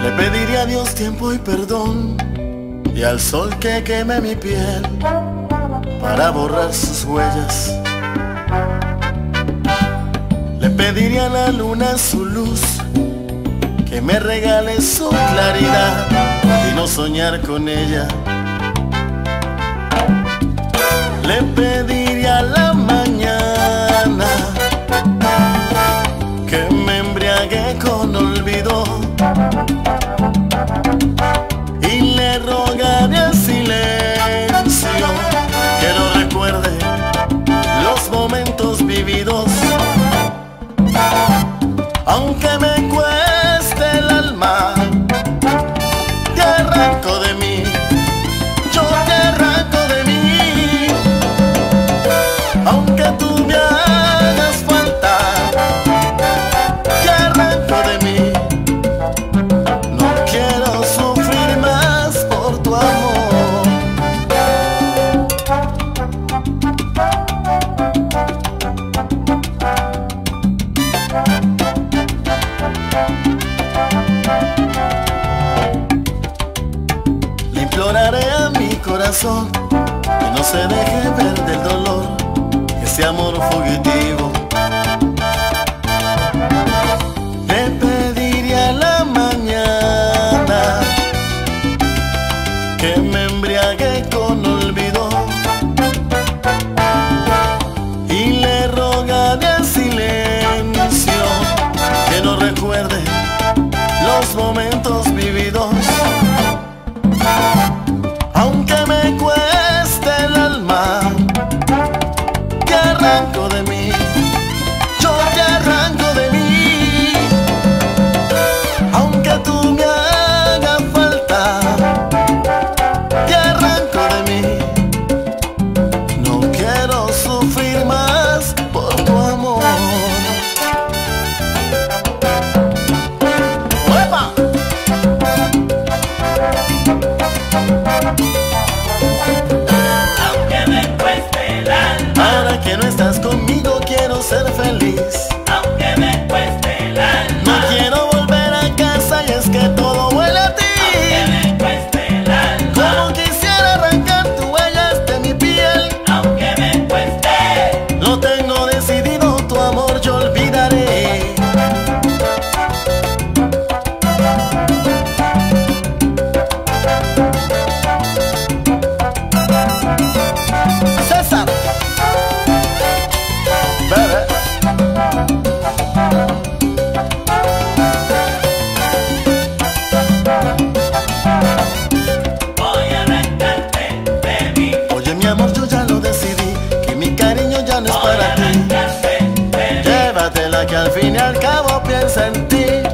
Le pediría a Dios tiempo y perdón, y al sol que queme mi piel, para borrar sus huellas. Le pediría a la luna su luz, que me regale su claridad y no soñar con ella. Le pediría a la mañana que me embriague con olvido, y le rogaré al silencio que no recuerde los momentos vividos. Aunque me cueste el alma, te arranco de mí, yo te arranco de mí. Aunque tú me hagas falta, te arranco de mí. No quiero sufrir más por tu amor. Le imploraré a mi corazón que no se deje ver del dolor ese amor fugitivo. Le pediría a la mañana que me embriague con olvido, y le rogaré al silencio que no recuerde los momentos vividos. Aunque me cueste el alma, te arranco de mí, yo te arranco de mí. Aunque tú me hagas falta, te arranco de mí. No quiero sufrir más por tu amor. ¡Uepa! Aunque me cueste el alma, ahora que no estás conmigo quiero ser feliz. Aunque me cueste el alma, no quiero volver a casa y es que todo huele a ti. Aunque me cueste el alma, como quisiera arrancar tus huellas de mi piel. Aunque me cueste, lo tengo decidido, tu amor yo olvidaré. César, bebé. Voy a arrancarte de mí. Oye, mi amor, yo ya lo decidí, que mi cariño ya no es para ti. Llévatela, que al fin y al cabo piensa en ti.